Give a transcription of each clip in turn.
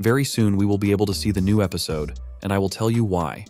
Very soon we will be able to see the new episode, and I will tell you why.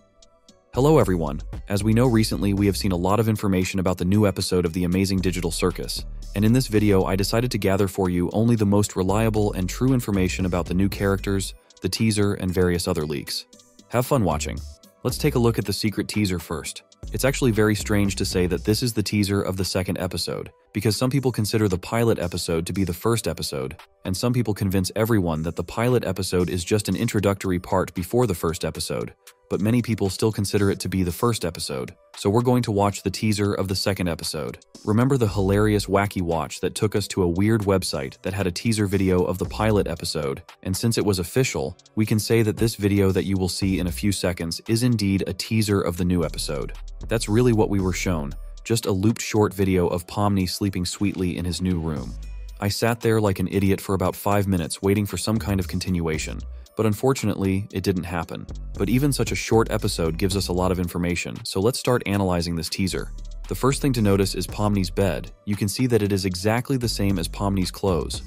Hello everyone. As we know recently, we have seen a lot of information about the new episode of The Amazing Digital Circus, and in this video I decided to gather for you only the most reliable and true information about the new characters, the teaser, and various other leaks. Have fun watching. Let's take a look at the secret teaser first. It's actually very strange to say that this is the teaser of the second episode, because some people consider the pilot episode to be the first episode, and some people convince everyone that the pilot episode is just an introductory part before the first episode, but many people still consider it to be the first episode. So we're going to watch the teaser of the second episode. Remember the hilarious wacky watch that took us to a weird website that had a teaser video of the pilot episode, and since it was official, we can say that this video that you will see in a few seconds is indeed a teaser of the new episode. That's really what we were shown. Just a looped short video of Pomni sleeping sweetly in his new room. I sat there like an idiot for about 5 minutes waiting for some kind of continuation, but unfortunately, it didn't happen. But even such a short episode gives us a lot of information, so let's start analyzing this teaser. The first thing to notice is Pomni's bed. You can see that it is exactly the same as Pomni's clothes.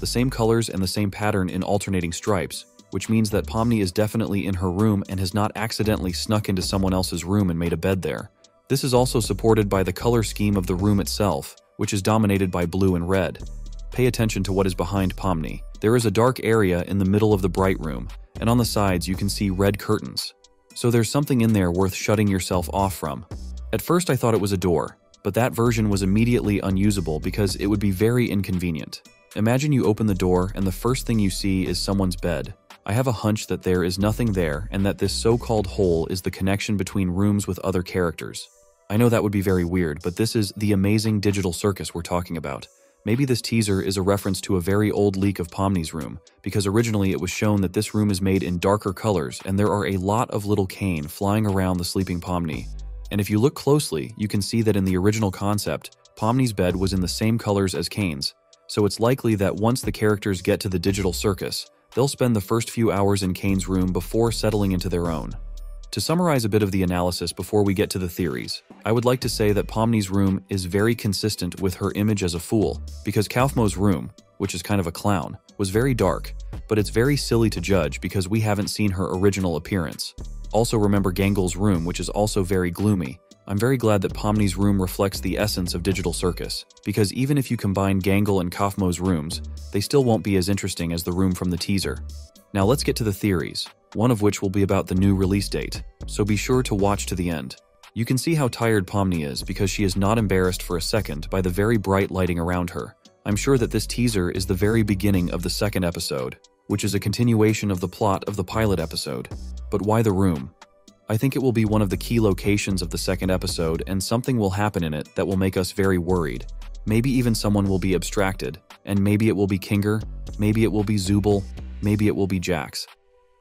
The same colors and the same pattern in alternating stripes, which means that Pomni is definitely in her room and has not accidentally snuck into someone else's room and made a bed there. This is also supported by the color scheme of the room itself, which is dominated by blue and red. Pay attention to what is behind Pomni. There is a dark area in the middle of the bright room, and on the sides you can see red curtains. So there's something in there worth shutting yourself off from. At first I thought it was a door, but that version was immediately unusable because it would be very inconvenient. Imagine you open the door and the first thing you see is someone's bed. I have a hunch that there is nothing there and that this so-called hole is the connection between rooms with other characters. I know that would be very weird, but this is The Amazing Digital Circus we're talking about. Maybe this teaser is a reference to a very old leak of Pomni's room, because originally it was shown that this room is made in darker colors and there are a lot of little Caine flying around the sleeping Pomni. And if you look closely, you can see that in the original concept, Pomni's bed was in the same colors as Caine's, so it's likely that once the characters get to the Digital Circus, they'll spend the first few hours in Caine's room before settling into their own. To summarize a bit of the analysis before we get to the theories, I would like to say that Pomni's room is very consistent with her image as a fool, because Kaufmo's room, which is kind of a clown, was very dark, but it's very silly to judge because we haven't seen her original appearance. Also remember Gangle's room, which is also very gloomy. I'm very glad that Pomni's room reflects the essence of Digital Circus, because even if you combine Gangle and Kaufmo's rooms, they still won't be as interesting as the room from the teaser. Now let's get to the theories, one of which will be about the new release date, so be sure to watch to the end. You can see how tired Pomni is because she is not embarrassed for a second by the very bright lighting around her. I'm sure that this teaser is the very beginning of the second episode, which is a continuation of the plot of the pilot episode. But why the room? I think it will be one of the key locations of the second episode, and something will happen in it that will make us very worried. Maybe even someone will be abstracted, and maybe it will be Kinger, maybe it will be Zooble, maybe it will be Jax.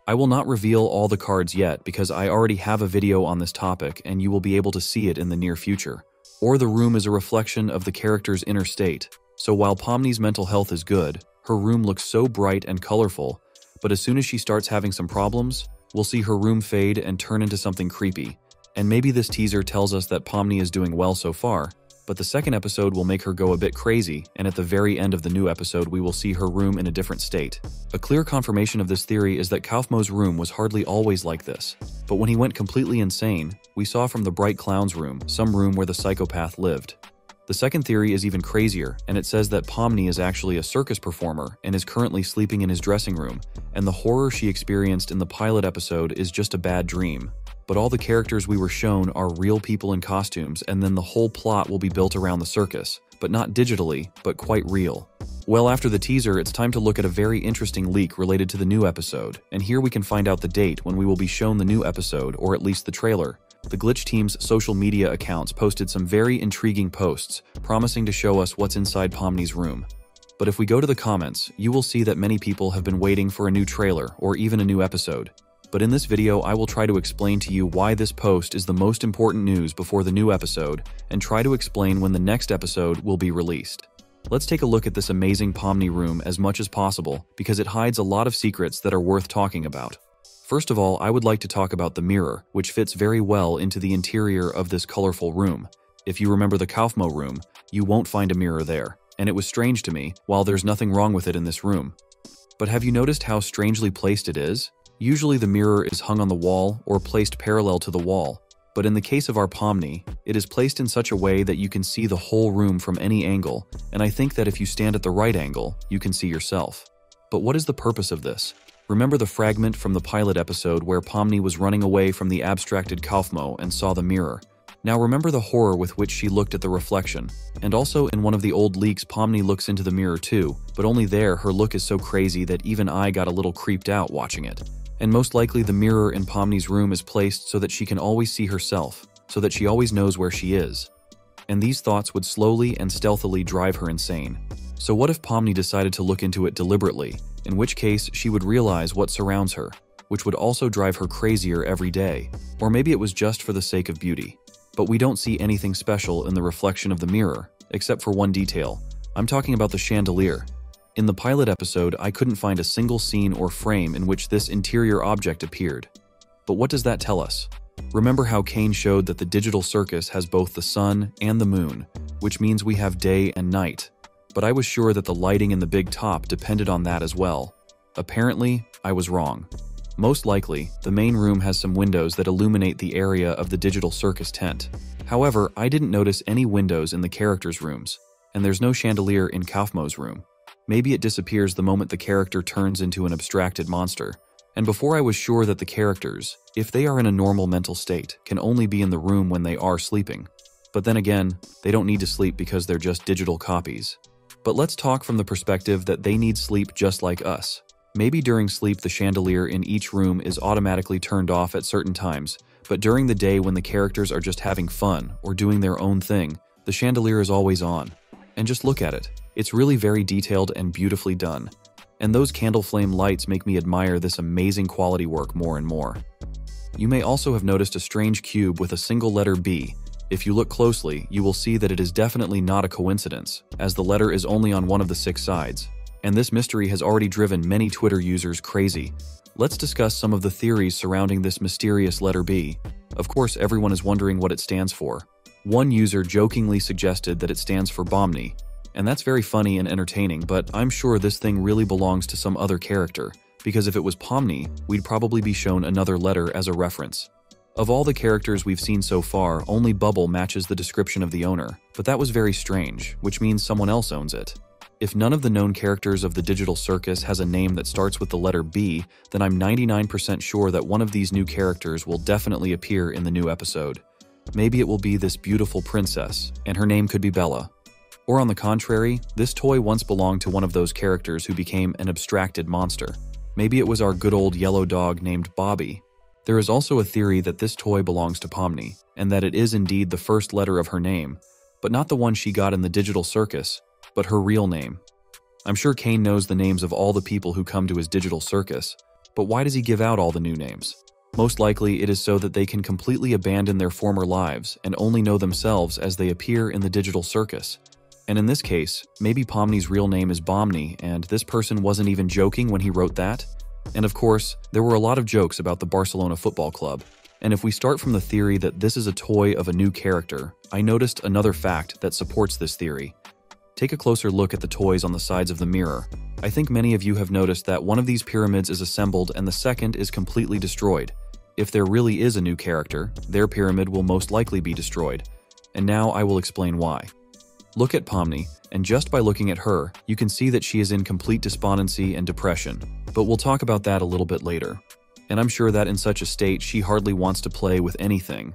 I will not reveal all the cards yet because I already have a video on this topic and you will be able to see it in the near future. Or the room is a reflection of the character's inner state. So while Pomni's mental health is good, her room looks so bright and colorful, but as soon as she starts having some problems, we'll see her room fade and turn into something creepy. And maybe this teaser tells us that Pomni is doing well so far, but the second episode will make her go a bit crazy, and at the very end of the new episode we will see her room in a different state. A clear confirmation of this theory is that Kaufmo's room was hardly always like this, but when he went completely insane, we saw from the bright clown's room, some room where the psychopath lived. The second theory is even crazier, and it says that Pomni is actually a circus performer and is currently sleeping in his dressing room, and the horror she experienced in the pilot episode is just a bad dream. But all the characters we were shown are real people in costumes, and then the whole plot will be built around the circus, but not digitally, but quite real. Well, after the teaser, it's time to look at a very interesting leak related to the new episode, and here we can find out the date when we will be shown the new episode, or at least the trailer. The Glitch team's social media accounts posted some very intriguing posts, promising to show us what's inside Pomni's room. But if we go to the comments, you will see that many people have been waiting for a new trailer, or even a new episode. But in this video I will try to explain to you why this post is the most important news before the new episode, and try to explain when the next episode will be released. Let's take a look at this amazing Pomni room as much as possible, because it hides a lot of secrets that are worth talking about. First of all, I would like to talk about the mirror, which fits very well into the interior of this colorful room. If you remember the Kaufmo room, you won't find a mirror there, and it was strange to me, while there's nothing wrong with it in this room. But have you noticed how strangely placed it is? Usually the mirror is hung on the wall or placed parallel to the wall, but in the case of our Pomni, it is placed in such a way that you can see the whole room from any angle, and I think that if you stand at the right angle, you can see yourself. But what is the purpose of this? Remember the fragment from the pilot episode where Pomni was running away from the abstracted Kaufmo and saw the mirror. Now remember the horror with which she looked at the reflection. And also in one of the old leaks, Pomni looks into the mirror too, but only there her look is so crazy that even I got a little creeped out watching it. And most likely the mirror in Pomni's room is placed so that she can always see herself, so that she always knows where she is. And these thoughts would slowly and stealthily drive her insane. So what if Pomni decided to look into it deliberately, in which case she would realize what surrounds her, which would also drive her crazier every day. Or maybe it was just for the sake of beauty. But we don't see anything special in the reflection of the mirror, except for one detail. I'm talking about the chandelier. In the pilot episode, I couldn't find a single scene or frame in which this interior object appeared. But what does that tell us? Remember how Caine showed that the digital circus has both the sun and the moon, which means we have day and night. But I was sure that the lighting in the big top depended on that as well. Apparently, I was wrong. Most likely, the main room has some windows that illuminate the area of the digital circus tent. However, I didn't notice any windows in the characters' rooms, and there's no chandelier in Kaufmo's room. Maybe it disappears the moment the character turns into an abstracted monster. And before I was sure that the characters, if they are in a normal mental state, can only be in the room when they are sleeping. But then again, they don't need to sleep because they're just digital copies. But let's talk from the perspective that they need sleep just like us. Maybe during sleep the chandelier in each room is automatically turned off at certain times, but during the day when the characters are just having fun or doing their own thing, the chandelier is always on. And just look at it. It's really very detailed and beautifully done. And those candle flame lights make me admire this amazing quality work more and more. You may also have noticed a strange cube with a single letter B. If you look closely, you will see that it is definitely not a coincidence, as the letter is only on one of the 6 sides. And this mystery has already driven many Twitter users crazy. Let's discuss some of the theories surrounding this mysterious letter B. Of course, everyone is wondering what it stands for. One user jokingly suggested that it stands for Pomni, and that's very funny and entertaining, but I'm sure this thing really belongs to some other character, because if it was Pomni, we'd probably be shown another letter as a reference. Of all the characters we've seen so far, only Bubble matches the description of the owner, but that was very strange, which means someone else owns it. If none of the known characters of the digital circus has a name that starts with the letter B, then I'm 99% sure that one of these new characters will definitely appear in the new episode. Maybe it will be this beautiful princess, and her name could be Bella. Or on the contrary, this toy once belonged to one of those characters who became an abstracted monster. Maybe it was our good old yellow dog named Bobby. There is also a theory that this toy belongs to Pomni, and that it is indeed the first letter of her name, but not the one she got in the digital circus, but her real name. I'm sure Caine knows the names of all the people who come to his digital circus, but why does he give out all the new names? Most likely it is so that they can completely abandon their former lives and only know themselves as they appear in the digital circus. And in this case, maybe Pomni's real name is Pomni, and this person wasn't even joking when he wrote that. And of course, there were a lot of jokes about the Barcelona Football Club. And if we start from the theory that this is a toy of a new character, I noticed another fact that supports this theory. Take a closer look at the toys on the sides of the mirror. I think many of you have noticed that one of these pyramids is assembled and the second is completely destroyed. If there really is a new character, their pyramid will most likely be destroyed. And now I will explain why. Look at Pomni, and just by looking at her, you can see that she is in complete despondency and depression. But we'll talk about that a little bit later. And I'm sure that in such a state, she hardly wants to play with anything.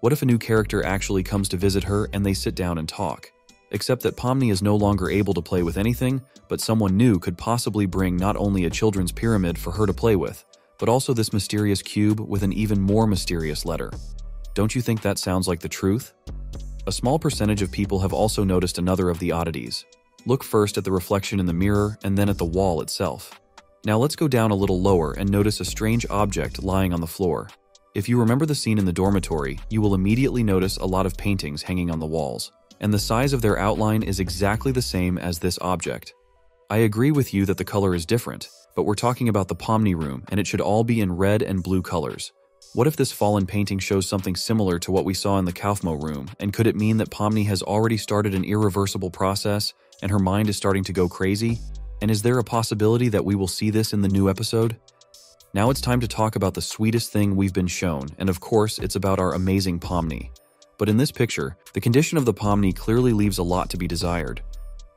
What if a new character actually comes to visit her and they sit down and talk? Except that Pomni is no longer able to play with anything, but someone new could possibly bring not only a children's pyramid for her to play with, but also this mysterious cube with an even more mysterious letter. Don't you think that sounds like the truth? A small percentage of people have also noticed another of the oddities. Look first at the reflection in the mirror and then at the wall itself. Now let's go down a little lower and notice a strange object lying on the floor. If you remember the scene in the dormitory, you will immediately notice a lot of paintings hanging on the walls, and the size of their outline is exactly the same as this object. I agree with you that the color is different, but we're talking about the Pomni room and it should all be in red and blue colors. What if this fallen painting shows something similar to what we saw in the Kaufmo room, and could it mean that Pomni has already started an irreversible process and her mind is starting to go crazy? And is there a possibility that we will see this in the new episode? Now it's time to talk about the sweetest thing we've been shown, and of course, it's about our amazing Pomni. But in this picture, the condition of the Pomni clearly leaves a lot to be desired.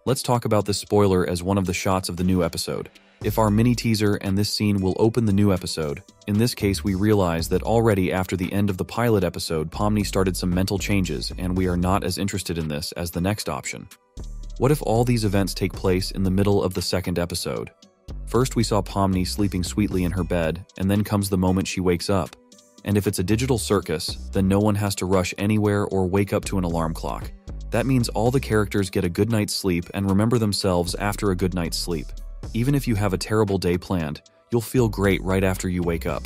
Let's talk about this spoiler as one of the shots of the new episode. If our mini teaser and this scene will open the new episode, in this case we realize that already after the end of the pilot episode Pomni started some mental changes and we are not as interested in this as the next option. What if all these events take place in the middle of the second episode? First we saw Pomni sleeping sweetly in her bed, and then comes the moment she wakes up. And if it's a digital circus, then no one has to rush anywhere or wake up to an alarm clock. That means all the characters get a good night's sleep and remember themselves after a good night's sleep. Even if you have a terrible day planned, you'll feel great right after you wake up.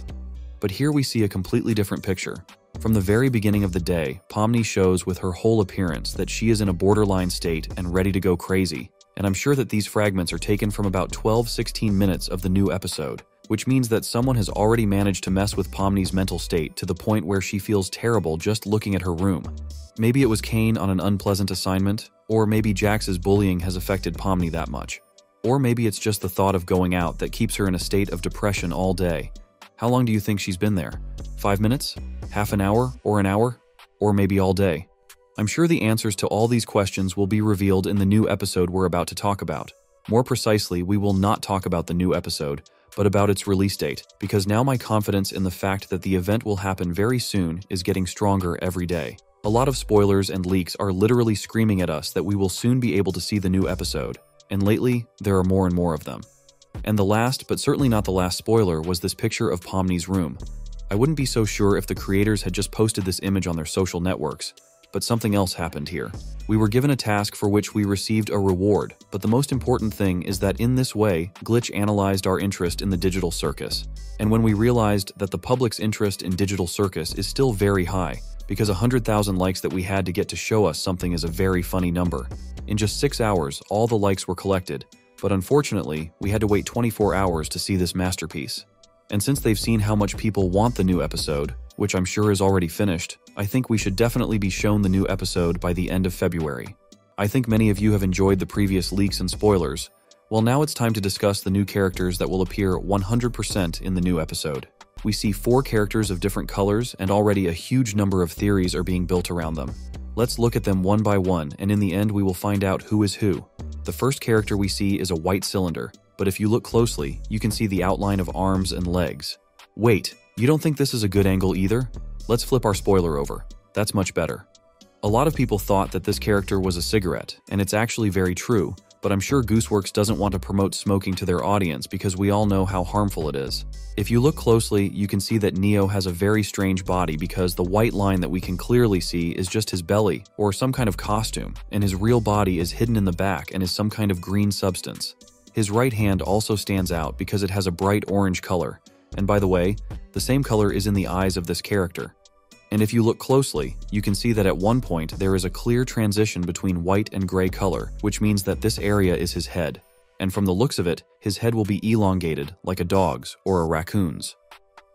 But here we see a completely different picture. From the very beginning of the day, Pomni shows with her whole appearance that she is in a borderline state and ready to go crazy. And I'm sure that these fragments are taken from about 12-16 minutes of the new episode, which means that someone has already managed to mess with Pomni's mental state to the point where she feels terrible just looking at her room. Maybe it was Caine on an unpleasant assignment, or maybe Jax's bullying has affected Pomni that much. Or maybe it's just the thought of going out that keeps her in a state of depression all day. How long do you think she's been there? 5 minutes? Half an hour? Or an hour? Or maybe all day? I'm sure the answers to all these questions will be revealed in the new episode we're about to talk about. More precisely, we will not talk about the new episode, but about its release date, because now my confidence in the fact that the event will happen very soon is getting stronger every day. A lot of spoilers and leaks are literally screaming at us that we will soon be able to see the new episode, and lately, there are more and more of them. And the last, but certainly not the last spoiler, was this picture of Pomni's room. I wouldn't be so sure if the creators had just posted this image on their social networks, but something else happened here. We were given a task for which we received a reward, but the most important thing is that in this way, Glitch analyzed our interest in the digital circus. And when we realized that the public's interest in digital circus is still very high, because 100,000 likes that we had to get to show us something is a very funny number. In just 6 hours, all the likes were collected, but unfortunately, we had to wait 24 hours to see this masterpiece. And since they've seen how much people want the new episode, which I'm sure is already finished, I think we should definitely be shown the new episode by the end of February. I think many of you have enjoyed the previous leaks and spoilers. Well, now it's time to discuss the new characters that will appear 100% in the new episode. We see 4 characters of different colors, and already a huge number of theories are being built around them. Let's look at them one by one, and in the end we will find out who is who. The first character we see is a white cylinder, but if you look closely, you can see the outline of arms and legs. Wait, you don't think this is a good angle either? Let's flip our spoiler over. That's much better. A lot of people thought that this character was a cigarette, and it's actually very true, but I'm sure Gooseworx doesn't want to promote smoking to their audience because we all know how harmful it is. If you look closely, you can see that Neo has a very strange body because the white line that we can clearly see is just his belly, or some kind of costume, and his real body is hidden in the back and is some kind of green substance. His right hand also stands out because it has a bright orange color, and by the way, the same color is in the eyes of this character. And if you look closely, you can see that at one point there is a clear transition between white and gray color, which means that this area is his head. And from the looks of it, his head will be elongated, like a dog's or a raccoon's.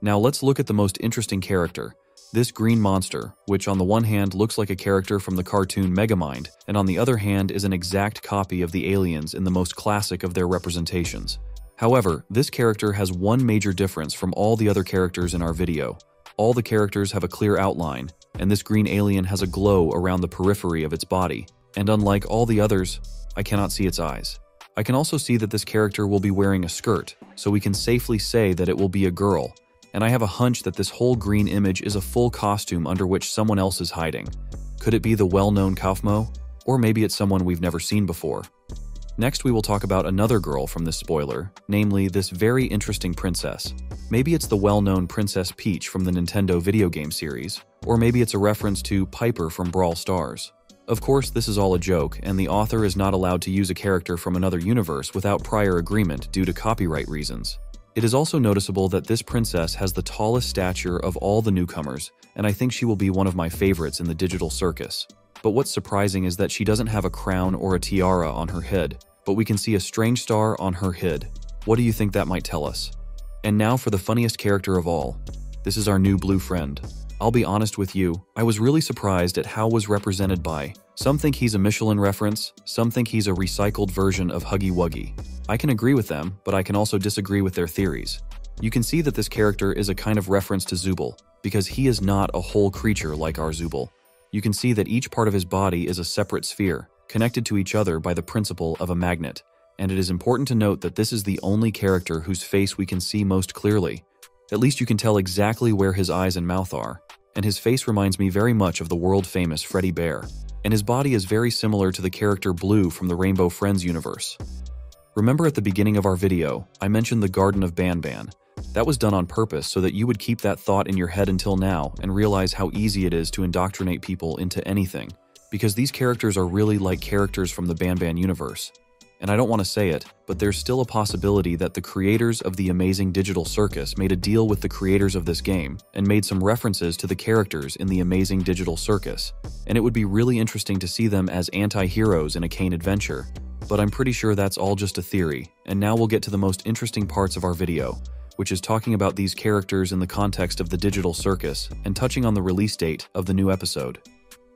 Now let's look at the most interesting character, this green monster, which on the one hand looks like a character from the cartoon Megamind, and on the other hand is an exact copy of the aliens in the most classic of their representations. However, this character has one major difference from all the other characters in our video. All the characters have a clear outline, and this green alien has a glow around the periphery of its body, and unlike all the others, I cannot see its eyes. I can also see that this character will be wearing a skirt, so we can safely say that it will be a girl, and I have a hunch that this whole green image is a full costume under which someone else is hiding. Could it be the well-known Kaufmo? Or maybe it's someone we've never seen before. Next, we will talk about another girl from this spoiler, namely this very interesting princess. Maybe it's the well-known Princess Peach from the Nintendo video game series, or maybe it's a reference to Piper from Brawl Stars. Of course, this is all a joke, and the author is not allowed to use a character from another universe without prior agreement due to copyright reasons. It is also noticeable that this princess has the tallest stature of all the newcomers, and I think she will be one of my favorites in the digital circus. But what's surprising is that she doesn't have a crown or a tiara on her head, but we can see a strange star on her head. What do you think that might tell us? And now for the funniest character of all. This is our new blue friend. I'll be honest with you, I was really surprised at how was represented by. Some think he's a Michelin reference, some think he's a recycled version of Huggy Wuggy. I can agree with them, but I can also disagree with their theories. You can see that this character is a kind of reference to Zooble, because he is not a whole creature like our Zooble. You can see that each part of his body is a separate sphere, connected to each other by the principle of a magnet, and it is important to note that this is the only character whose face we can see most clearly. At least you can tell exactly where his eyes and mouth are, and his face reminds me very much of the world-famous Freddy Bear, and his body is very similar to the character Blue from the Rainbow Friends universe. Remember at the beginning of our video, I mentioned the Garten of Banban. That was done on purpose so that you would keep that thought in your head until now and realize how easy it is to indoctrinate people into anything, because these characters are really like characters from the Banban universe. And I don't want to say it, but there's still a possibility that the creators of The Amazing Digital Circus made a deal with the creators of this game and made some references to the characters in The Amazing Digital Circus, and it would be really interesting to see them as anti-heroes in a Caine adventure. But I'm pretty sure that's all just a theory, and now we'll get to the most interesting parts of our video, which is talking about these characters in the context of the Digital Circus and touching on the release date of the new episode.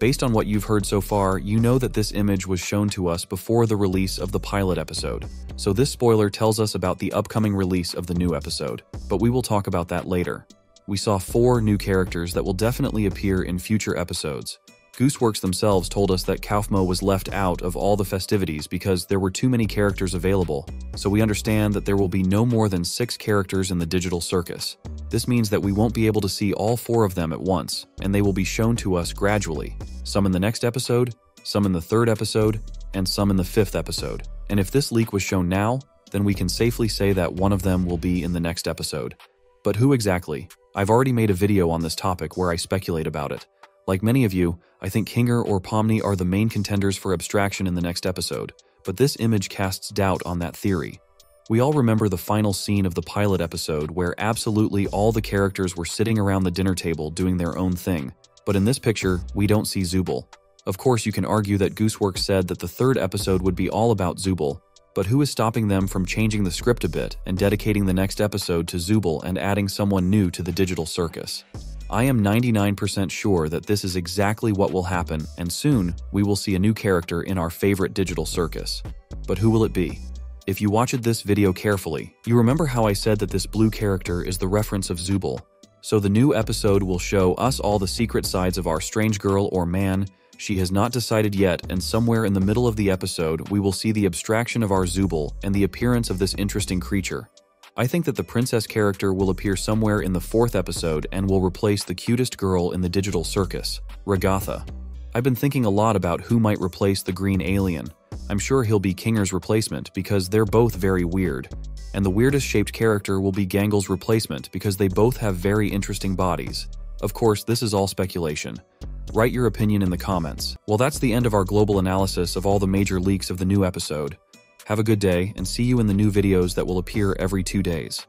Based on what you've heard so far, you know that this image was shown to us before the release of the pilot episode, so this spoiler tells us about the upcoming release of the new episode, but we will talk about that later. We saw 4 new characters that will definitely appear in future episodes. Gooseworx themselves told us that Kaufmo was left out of all the festivities because there were too many characters available, so we understand that there will be no more than 6 characters in the Digital Circus. This means that we won't be able to see all 4 of them at once, and they will be shown to us gradually, some in the next episode, some in the 3rd episode, and some in the 5th episode. And if this leak was shown now, then we can safely say that one of them will be in the next episode. But who exactly? I've already made a video on this topic where I speculate about it. Like many of you, I think Kinger or Pomni are the main contenders for abstraction in the next episode, but this image casts doubt on that theory. We all remember the final scene of the pilot episode where absolutely all the characters were sitting around the dinner table doing their own thing, but in this picture, we don't see Zooble. Of course, you can argue that Gooseworx said that the 3rd episode would be all about Zooble, but who is stopping them from changing the script a bit and dedicating the next episode to Zooble and adding someone new to the Digital Circus? I am 99% sure that this is exactly what will happen, and soon, we will see a new character in our favorite Digital Circus. But who will it be? If you watched this video carefully, you remember how I said that this blue character is the reference of Zooble. So the new episode will show us all the secret sides of our strange girl or man. She has not decided yet, and somewhere in the middle of the episode, we will see the abstraction of our Zooble and the appearance of this interesting creature. I think that the princess character will appear somewhere in the 4th episode and will replace the cutest girl in the Digital Circus, Ragatha. I've been thinking a lot about who might replace the green alien. I'm sure he'll be Kinger's replacement because they're both very weird. And the weirdest shaped character will be Gangle's replacement because they both have very interesting bodies. Of course, this is all speculation. Write your opinion in the comments. Well, that's the end of our global analysis of all the major leaks of the new episode. Have a good day and see you in the new videos that will appear every 2 days.